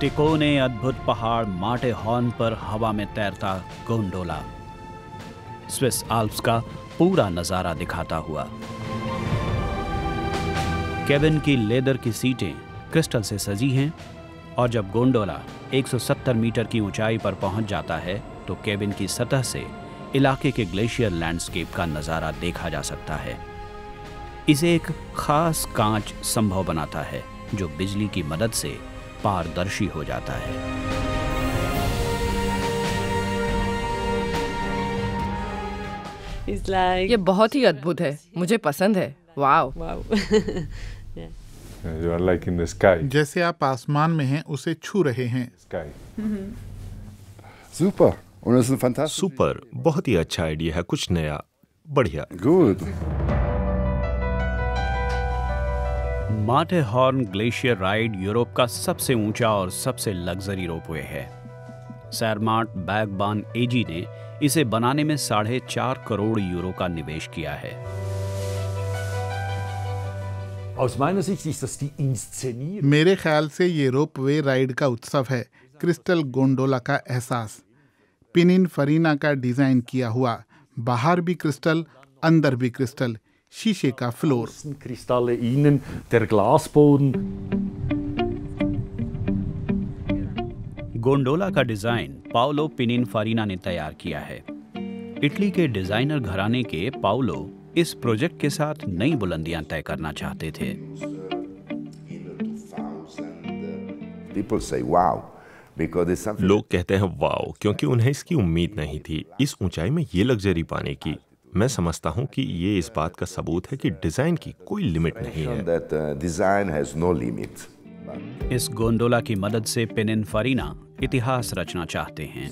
तिकोने अद्भुत पहाड़ माटेहॉर्न पर हवा में तैरता गोंडोला स्विस आल्प्स का पूरा नजारा दिखाता हुआ। केबिन की लेदर की सीटें क्रिस्टल से सजी हैं और जब गोंडोला 170 मीटर की ऊंचाई पर पहुंच जाता है तो केबिन की सतह से इलाके के ग्लेशियर लैंडस्केप का नज़ारा देखा जा सकता है। इसे एक खास कांच संभव बनाता है जो बिजली की मदद से पारदर्शी हो जाता है। ये बहुत ही अद्भुत है, मुझे पसंद है। वाव। You are like in the sky. जैसे आप आसमान में हैं, उसे छू रहे हैं। सुपर, सुपर, बहुत ही अच्छा आइडिया है, कुछ नया, बढ़िया। Good. Matterhorn glacier ride Europe का सबसे ऊंचा और सबसे लग्जरी रोपवे है। सैरमार्ट बैगबान एजी ने इसे बनाने में 4.5 करोड़ यूरो का निवेश किया है। मेरे ख्याल से ये रोपवे राइड का उत्सव है, क्रिस्टल गोंडोला का एहसास। पिनिनफरीना का डिजाइन किया हुआ, बाहर भी क्रिस्टल अंदर भी क्रिस्टल, शीशे का फ्लोर। गोंडोला का डिजाइन पाओलो पिनिनफरीना ने तैयार किया है। इटली के डिजाइनर घराने के पाओलो इस प्रोजेक्ट के साथ नई बुलंदियां तय करना चाहते थे। लोग कहते हैं वाव, क्योंकि उन्हें इसकी उम्मीद नहीं थी इस ऊंचाई में ये लग्जरी पाने की। मैं समझता हूं कि ये इस बात का सबूत है कि डिजाइन की कोई लिमिट नहीं है। इस गोंडोला की मदद से पिनिनफरीना इतिहास रचना चाहते हैं।